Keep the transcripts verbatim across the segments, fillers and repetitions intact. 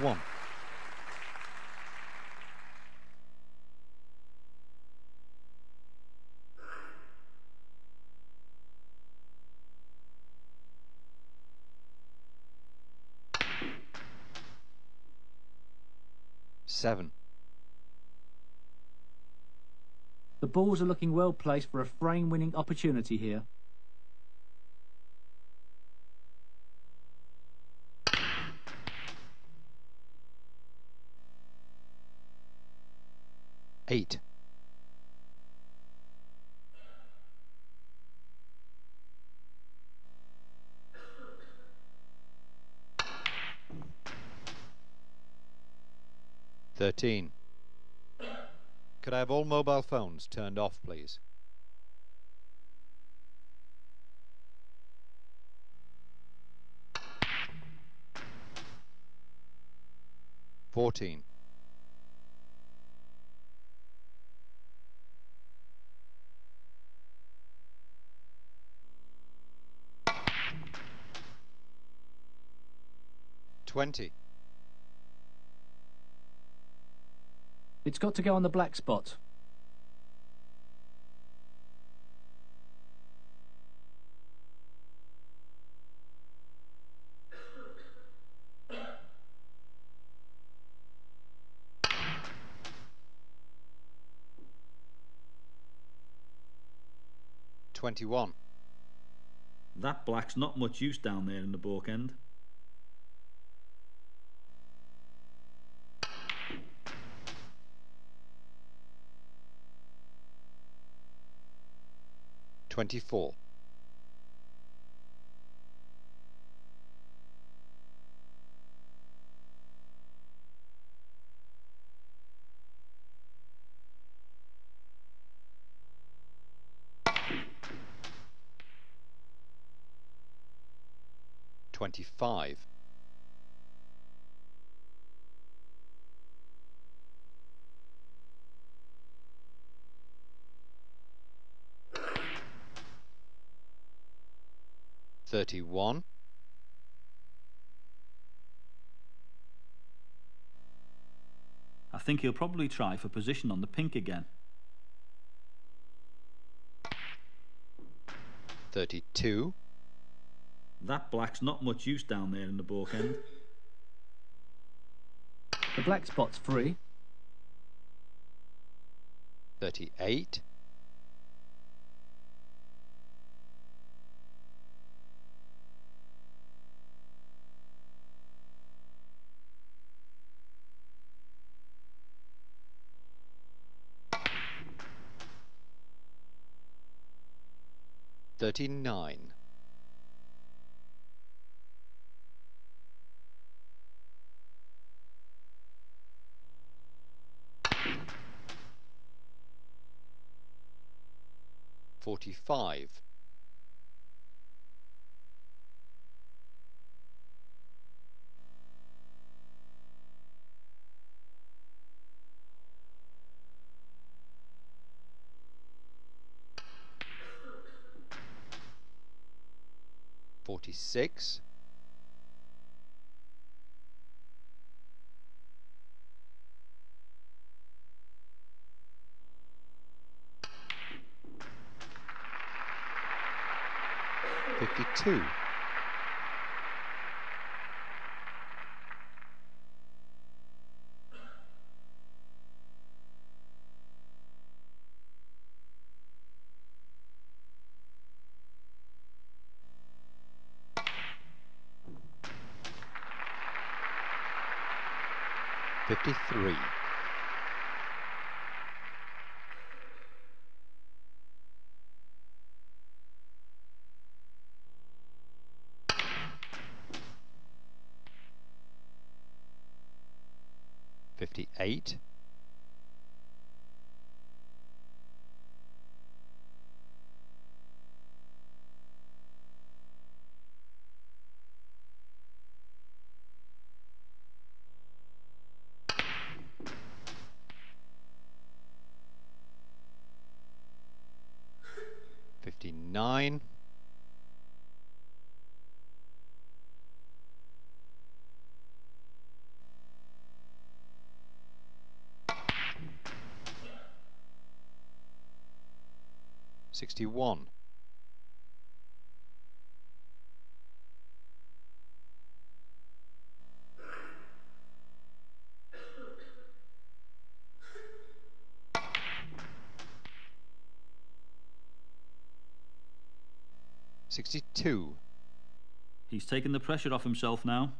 one. Seven. The balls are looking well placed for a frame-winning opportunity here. Eight. Thirteen. Could I have all mobile phones turned off, please? Fourteen. Twenty. It's got to go on the black spot. Twenty-one. That black's not much use down there in the Bork end. Twenty-four. Twenty-five. Thirty-one. I think he'll probably try for position on the pink again. Thirty-two. That black's not much use down there in the Bork end. The black spot's free. Thirty-eight. Thirty-nine. Forty-five. Forty-six. Fifty-two. Fifty-three. Fifty-eight. Fifty-nine. sixty-one. sixty-two. He's taken the pressure off himself now.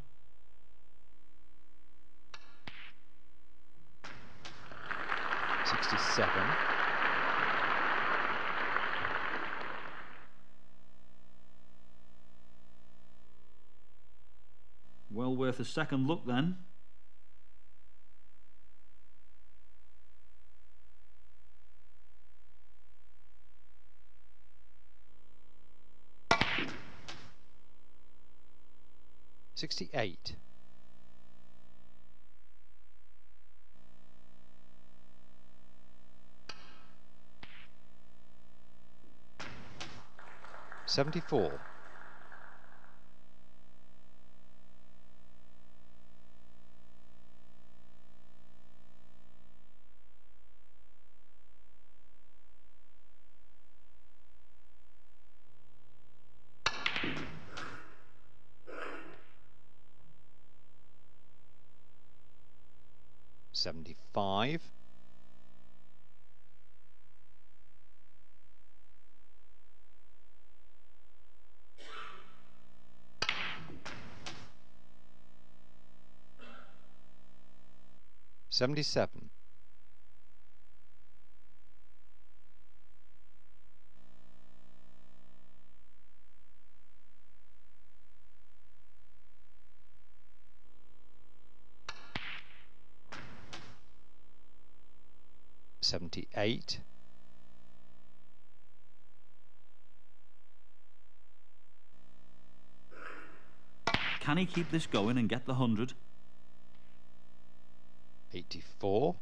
sixty-seven. Well worth a second look then. sixty-eight. seventy-four. seventy-five. seventy-seven. seventy-eight. Can he keep this going and get the hundred? eighty-four.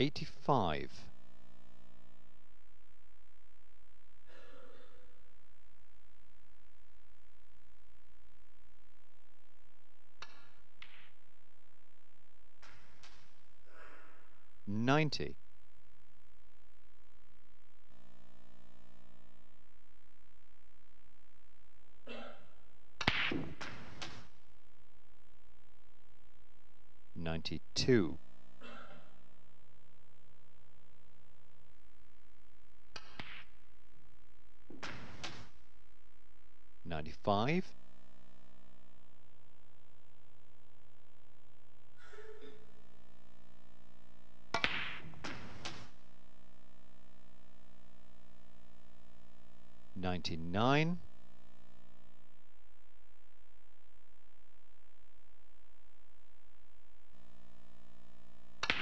eighty-five. ninety. ninety-two. ninety-five. ninety-nine.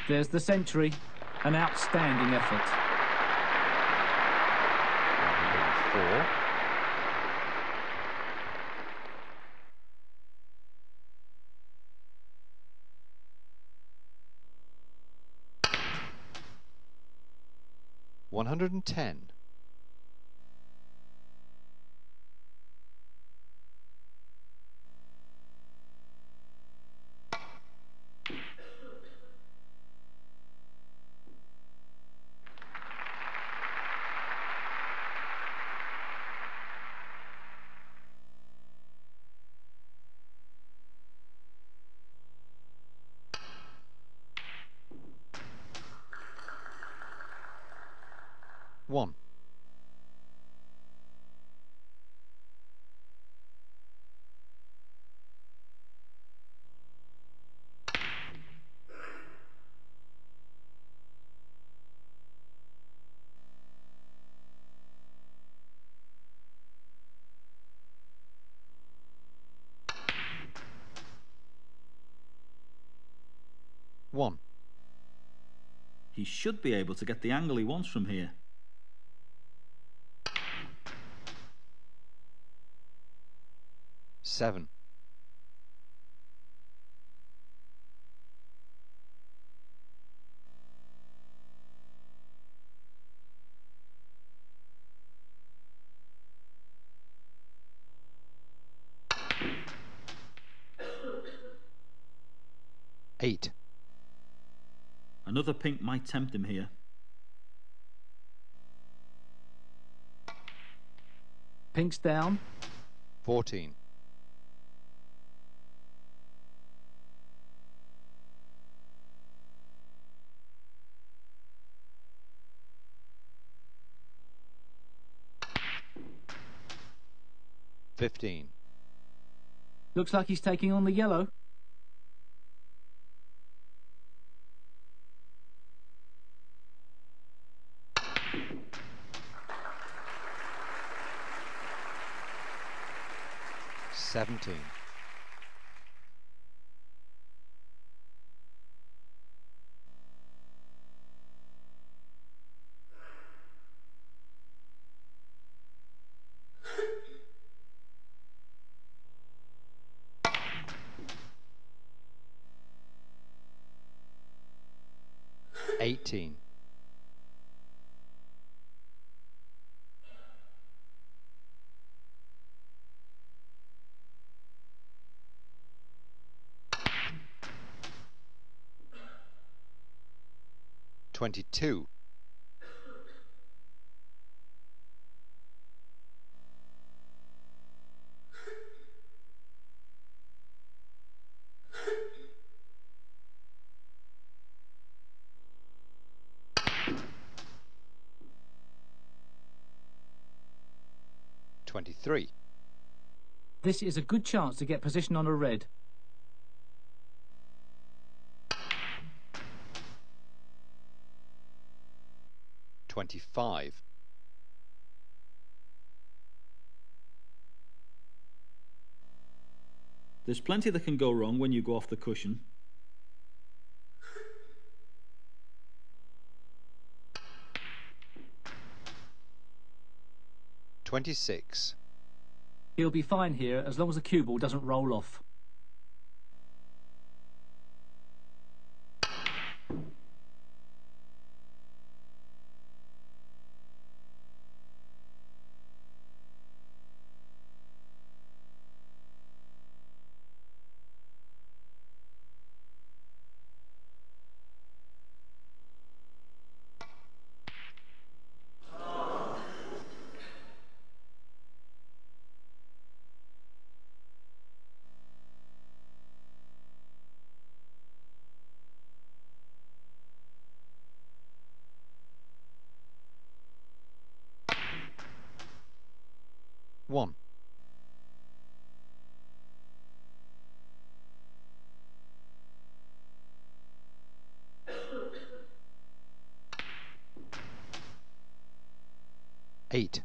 There's the century. An outstanding effort. one hundred and ten. One. One. He should be able to get the angle he wants from here. Seven. eight. Another pink might tempt him here. Pink's down. fourteen. fifteen. Looks like he's taking on the yellow. seventeen. eighteen. twenty-two. twenty-three. This is a good chance to get position on a red. twenty-five. There's plenty that can go wrong when you go off the cushion. twenty-six. He'll be fine here as long as the cue ball doesn't roll off. One. Eight.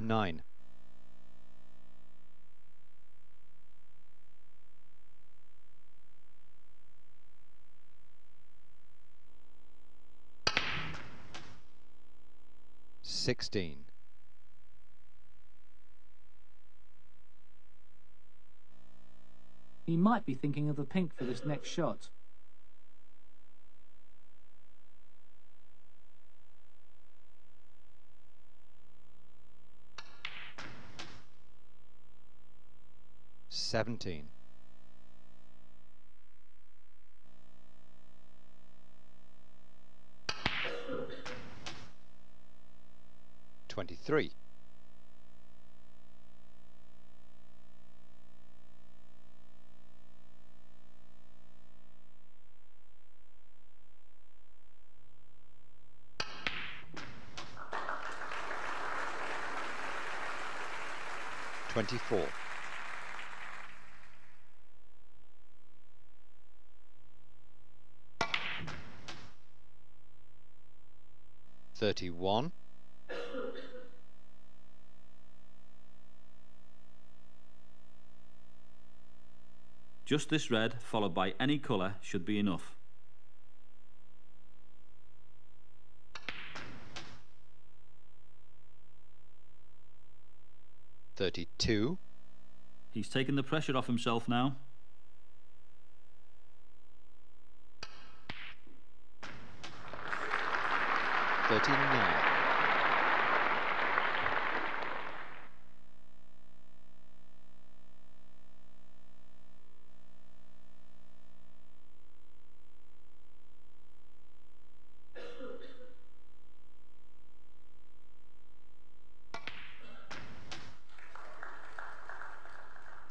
Nine. Sixteen. He might be thinking of the pink for this next shot. seventeen. twenty-three. twenty-four. thirty-one. Just this red, followed by any colour, should be enough. thirty-two. He's taken the pressure off himself now. thirteen nine.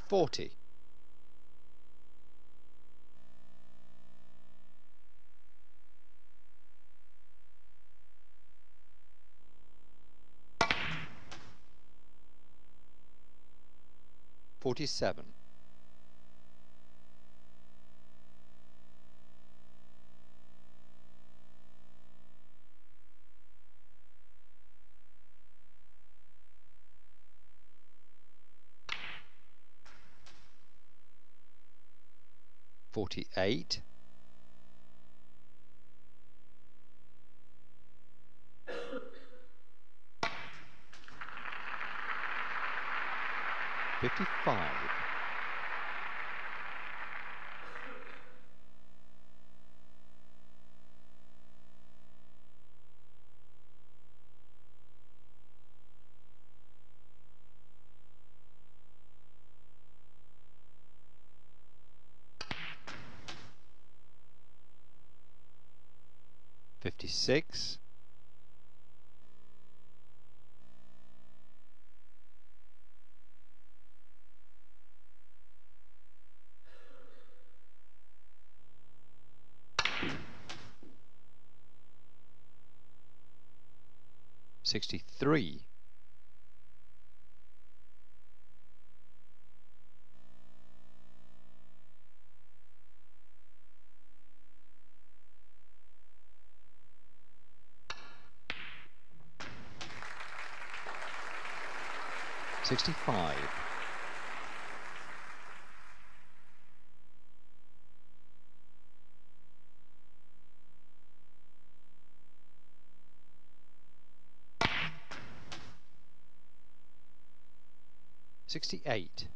forty. forty-seven. forty-eight. fifty-five. fifty-six. sixty-three. sixty-five. sixty-eight.